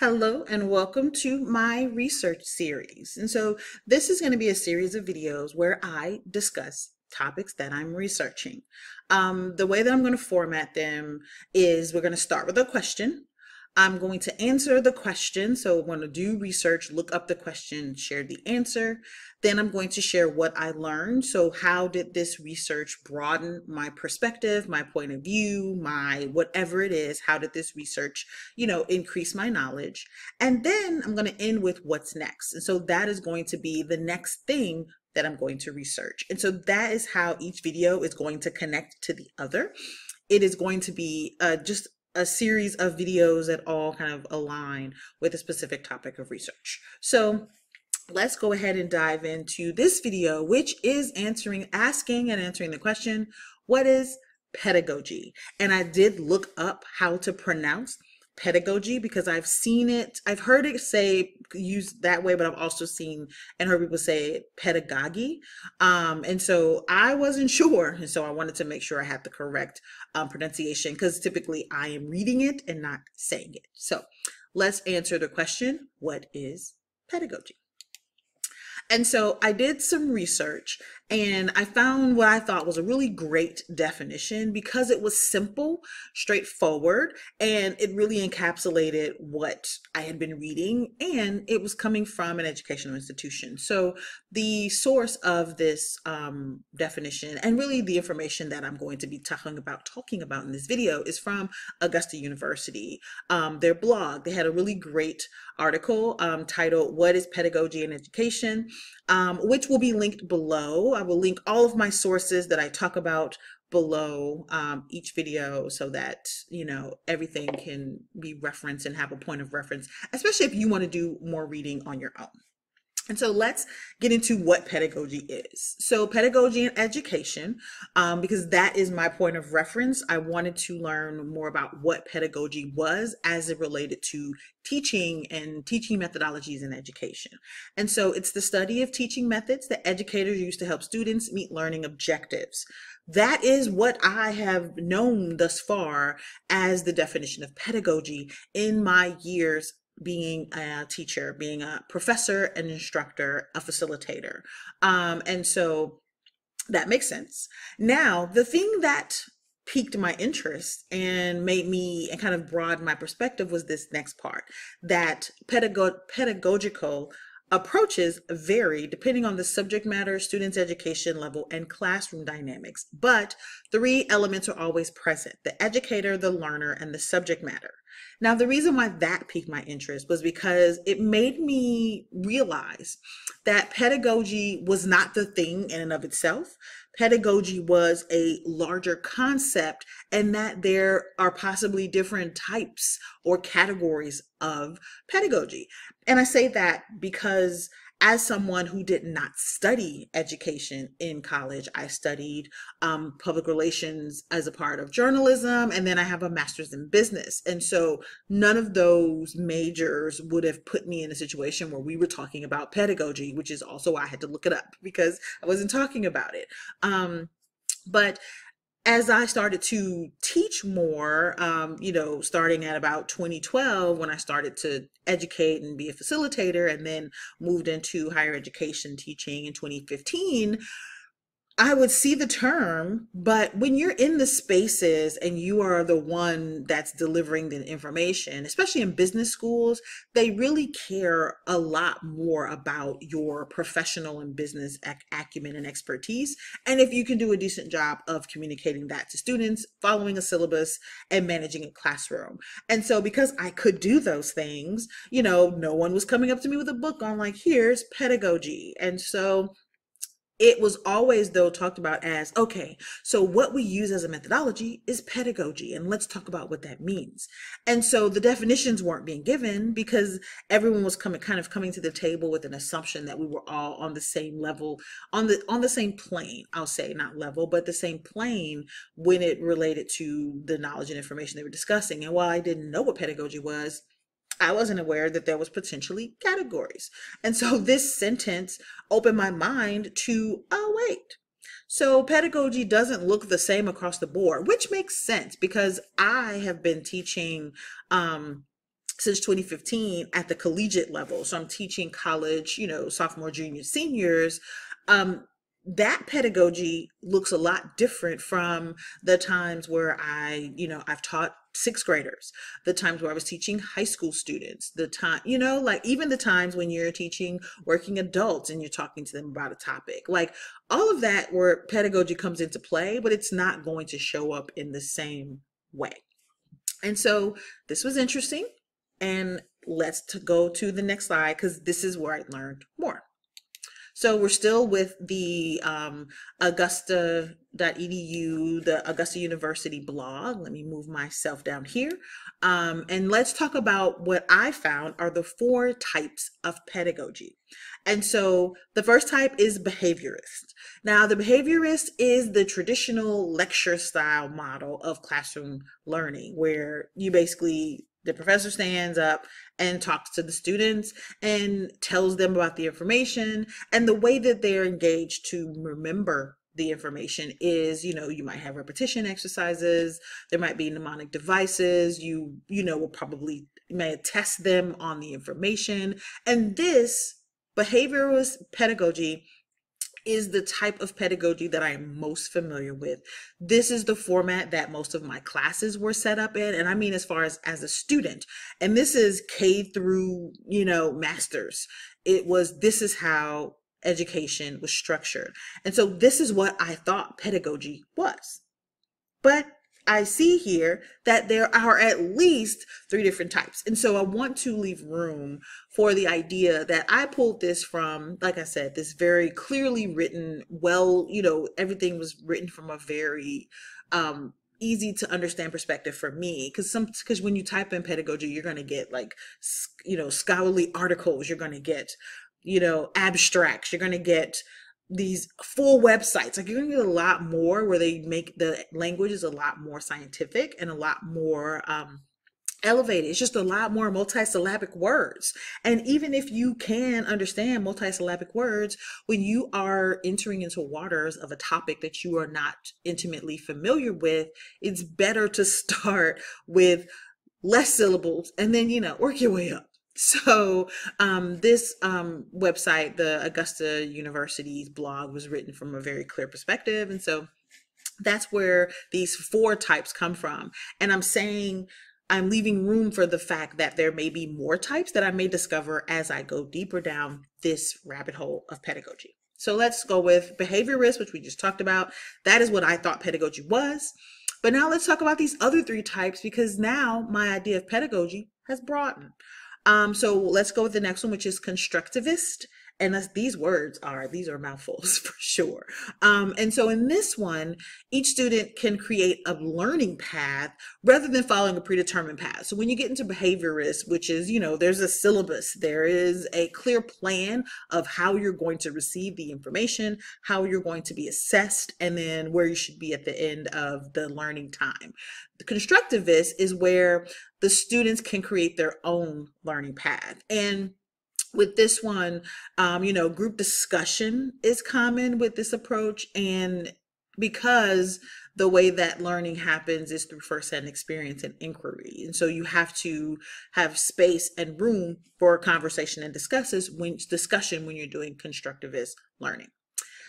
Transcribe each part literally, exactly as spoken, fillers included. Hello and welcome to my research series. And so this is going to be a series of videos where I discuss topics that I'm researching. Um, the way that I'm going to format them is we're going to start with a question. I'm going to answer the question. So I'm going to do research, look up the question, share the answer. Then I'm going to share what I learned. So how did this research broaden my perspective, my point of view, my whatever it is, how did this research, you know, increase my knowledge? And then I'm going to end with what's next. And so that is going to be the next thing that I'm going to research. And so that is how each video is going to connect to the other. It is going to be uh, just a series of videos that all kind of align with a specific topic of research. So let's go ahead and dive into this video, which is answering, asking and answering the question, what is pedagogy? And I did look up how to pronounce pedagogy because I've seen it, I've heard it say used that way, but I've also seen and heard people say pedagogy. Um, and so I wasn't sure. And so I wanted to make sure I had the correct um, pronunciation because typically I am reading it and not saying it. So let's answer the question, what is pedagogy? And so I did some research and I found what I thought was a really great definition because it was simple, straightforward, and it really encapsulated what I had been reading, and it was coming from an educational institution. So the source of this um, definition and really the information that I'm going to be talking about, talking about in this video is from Augusta University. Um, their blog, they had a really great article um, titled, What is Pedagogy in Education? Um, which will be linked below. I will link all of my sources that I talk about below um, each video so that, you know, everything can be referenced and have a point of reference, especially if you want to do more reading on your own. And so let's get into what pedagogy is. So pedagogy and education, um, because that is my point of reference. I wanted to learn more about what pedagogy was as it related to teaching and teaching methodologies in education. And so it's the study of teaching methods that educators use to help students meet learning objectives. That is what I have known thus far as the definition of pedagogy in my years being a teacher, being a professor, an instructor, a facilitator. Um, and so that makes sense. Now, the thing that piqued my interest and made me and kind of broaden my perspective was this next part, that pedagog pedagogical approaches vary depending on the subject matter, students' education level, and classroom dynamics. But three elements are always present, the educator, the learner, and the subject matter. Now, the reason why that piqued my interest was because it made me realize that pedagogy was not the thing in and of itself. Pedagogy was a larger concept, and that there are possibly different types or categories of pedagogy. And I say that because as someone who did not study education in college, I studied um, public relations as a part of journalism, and then I have a master's in business. And so none of those majors would have put me in a situation where we were talking about pedagogy, which is also why I had to look it up because I wasn't talking about it. Um, but as I started to teach more, um, you know, starting at about twenty twelve, when I started to educate and be a facilitator and then moved into higher education teaching in twenty fifteen, I would see the term, but when you're in the spaces and you are the one that's delivering the information, especially in business schools, they really care a lot more about your professional and business ac acumen and expertise. And if you can do a decent job of communicating that to students, following a syllabus and managing a classroom. And so because I could do those things, you know, no one was coming up to me with a book on like, here's pedagogy. And so it was always though talked about as, okay, so what we use as a methodology is pedagogy, and let's talk about what that means. And so the definitions weren't being given because everyone was coming, kind of coming to the table with an assumption that we were all on the same level, on the, on the same plane, I'll say not level, but the same plane when it related to the knowledge and information they were discussing. And while I didn't know what pedagogy was, I wasn't aware that there was potentially categories. And so this sentence opened my mind to, oh, wait. So pedagogy doesn't look the same across the board, which makes sense because I have been teaching um, since twenty fifteen at the collegiate level. So I'm teaching college, you know, sophomore, junior, seniors. Um, that pedagogy looks a lot different from the times where I, you know, I've taught sixth graders, the times where I was teaching high school students, the time, you know, like even the times when you're teaching working adults and you're talking to them about a topic, like all of that where pedagogy comes into play, but it's not going to show up in the same way. And so this was interesting. And let's to go to the next slide, because this is where I learned more. So we're still with the um, Augusta dot E D U, the Augusta University blog. Let me move myself down here. Um, and let's talk about what I found are the four types of pedagogy. And so the first type is behaviorist. Now, the behaviorist is the traditional lecture style model of classroom learning, where you basically the professor stands up and talks to the students and tells them about the information, and the way that they're engaged to remember the information is, you know, you might have repetition exercises, there might be mnemonic devices, you, you know, will probably you may test them on the information. And this behaviorist pedagogy is the type of pedagogy that I am most familiar with. This is the format that most of my classes were set up in, and I mean as far as as a student. And this is K through, you know, masters. It was, this is how education was structured. And so this is what I thought pedagogy was. But I see here that there are at least three different types. And so I want to leave room for the idea that I pulled this from, like I said, this very clearly written, well, you know, everything was written from a very um, easy to understand perspective for me. Cause some, cause when you type in pedagogy, you're going to get like, you know, scholarly articles, you're going to get, you know, abstracts, you're going to get these full websites, like you're gonna get a lot more where they make the language is a lot more scientific and a lot more um, elevated. It's just a lot more multisyllabic words. And even if you can understand multisyllabic words, when you are entering into waters of a topic that you are not intimately familiar with, it's better to start with less syllables and then, you know, work your way up. So um, this um, website, the Augusta University's blog, was written from a very clear perspective. And so that's where these four types come from. And I'm saying I'm leaving room for the fact that there may be more types that I may discover as I go deeper down this rabbit hole of pedagogy. So let's go with behaviorist, which we just talked about. That is what I thought pedagogy was. But now let's talk about these other three types, because now my idea of pedagogy has broadened. Um, so let's go with the next one, which is constructivist. And that's, these words are, these are mouthfuls for sure. Um, and so in this one, each student can create a learning path rather than following a predetermined path. So when you get into behaviorist, which is, you know, there's a syllabus, there is a clear plan of how you're going to receive the information, how you're going to be assessed, and then where you should be at the end of the learning time. The constructivist is where the students can create their own learning path. And with this one, um, you know, group discussion is common with this approach. And because the way that learning happens is through firsthand experience and inquiry. And so you have to have space and room for conversation and discusses when, discussion when you're doing constructivist learning.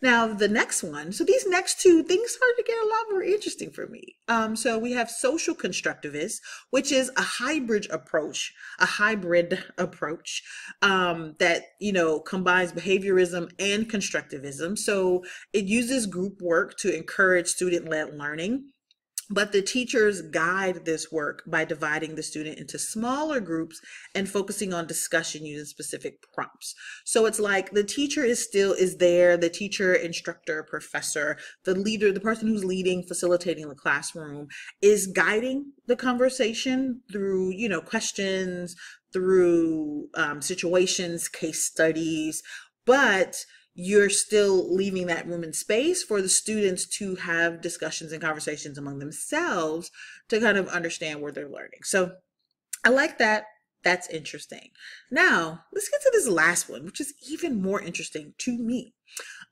Now, the next one, so these next two things started to get a lot more interesting for me. Um, so we have social constructivists, which is a hybrid approach, a hybrid approach um, that, you know, combines behaviorism and constructivism. So it uses group work to encourage student-led learning. But the teachers guide this work by dividing the student into smaller groups and focusing on discussion using specific prompts. So it's like the teacher is still is there, the teacher, instructor, professor, the leader, the person who's leading, facilitating the classroom is guiding the conversation through, you know, questions, through um, situations, case studies, but you're still leaving that room and space for the students to have discussions and conversations among themselves to kind of understand where they're learning. So I like that. That's interesting. Now let's get to this last one, which is even more interesting to me.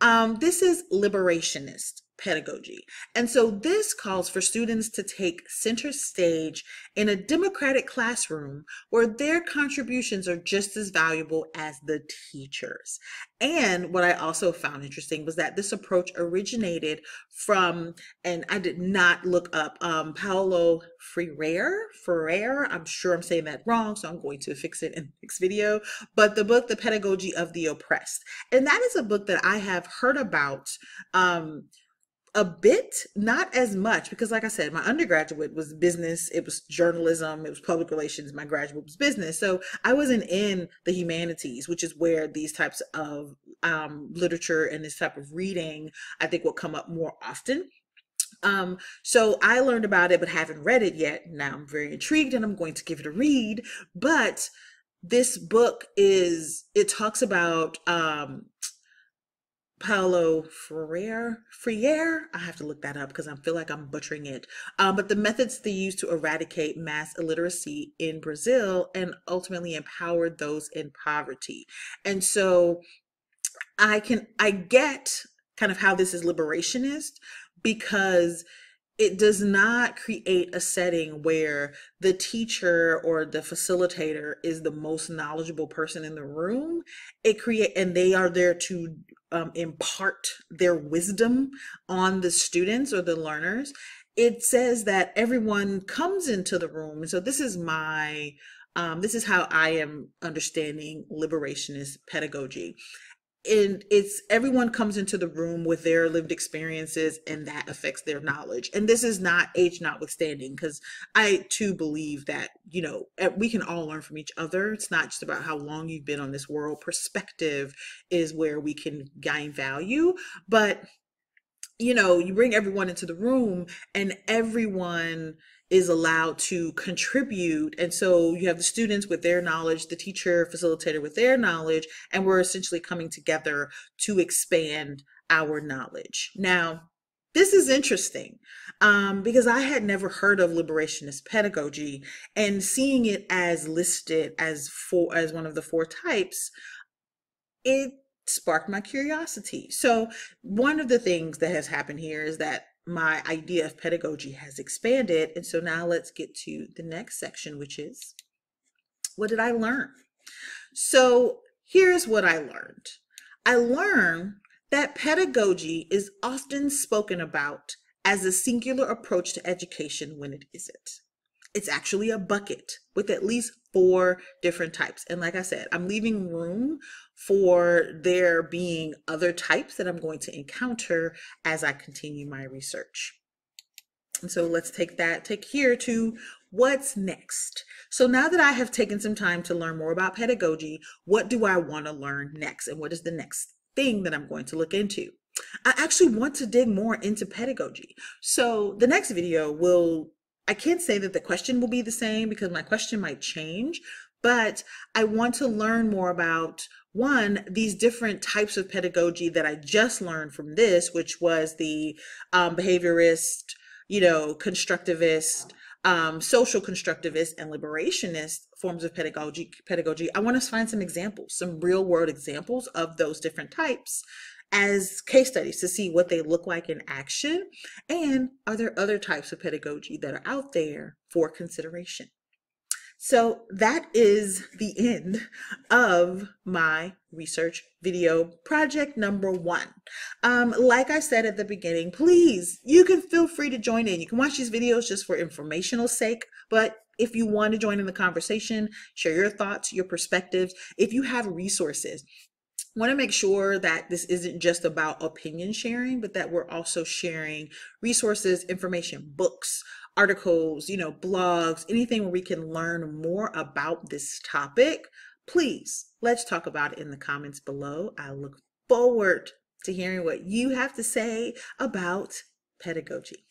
Um, this is liberationist. pedagogy. And so this calls for students to take center stage in a democratic classroom where their contributions are just as valuable as the teachers. And what I also found interesting was that this approach originated from, and I did not look up, um, Paulo Freire, Freire, I'm sure I'm saying that wrong, so I'm going to fix it in the next video, but the book, The Pedagogy of the Oppressed. And that is a book that I have heard about um, a bit, not as much, because like I said, my undergraduate was business, it was journalism, it was public relations, my graduate was business. So I wasn't in the humanities, which is where these types of um, literature and this type of reading, I think, will come up more often. Um, so I learned about it, but haven't read it yet. Now I'm very intrigued and I'm going to give it a read, but this book is, it talks about, um, Paulo Freire, Freire, I have to look that up because I feel like I'm butchering it, um, but the methods they used to eradicate mass illiteracy in Brazil and ultimately empower those in poverty. And so I can, I get kind of how this is liberationist, because it does not create a setting where the teacher or the facilitator is the most knowledgeable person in the room. It create, and they are there to um, impart their wisdom on the students or the learners. It says that everyone comes into the room. And so this is my, um, this is how I am understanding liberationist pedagogy. And it's everyone comes into the room with their lived experiences, and that affects their knowledge. And this is not age notwithstanding, because I too believe that, you know, we can all learn from each other. It's not just about how long you've been on this world. Perspective is where we can gain value. But, you know, you bring everyone into the room and everyone is allowed to contribute. And so you have the students with their knowledge, the teacher, facilitator with their knowledge, and we're essentially coming together to expand our knowledge. Now, this is interesting um, because I had never heard of liberationist pedagogy, and seeing it as listed as four, as one of the four types, it sparked my curiosity. So one of the things that has happened here is that my idea of pedagogy has expanded. And so now let's get to the next section, which is, what did I learn? So here's what I learned. I learned that pedagogy is often spoken about as a singular approach to education when it isn't. It's actually a bucket with at least four different types. And like I said, I'm leaving room for there being other types that I'm going to encounter as I continue my research. And so let's take that, take here to what's next. So now that I have taken some time to learn more about pedagogy, what do I want to learn next? And what is the next thing that I'm going to look into? I actually want to dig more into pedagogy. So the next video will, I can't say that the question will be the same because my question might change, but I want to learn more about, one, these different types of pedagogy that I just learned from this, which was the um, behaviorist, you know, constructivist, um, social constructivist, and liberationist forms of pedagogy. Pedagogy. I want to find some examples, some real world examples of those different types as case studies to see what they look like in action, and are there other types of pedagogy that are out there for consideration. So that is the end of my research video project number one. Um, like I said at the beginning, please, you can feel free to join in. You can watch these videos just for informational sake, but if you want to join in the conversation, share your thoughts, your perspectives, if you have resources. Want to make sure that this isn't just about opinion sharing, but that we're also sharing resources, information, books, articles, you know, blogs, anything where we can learn more about this topic. Please, let's talk about it in the comments below. I look forward to hearing what you have to say about pedagogy.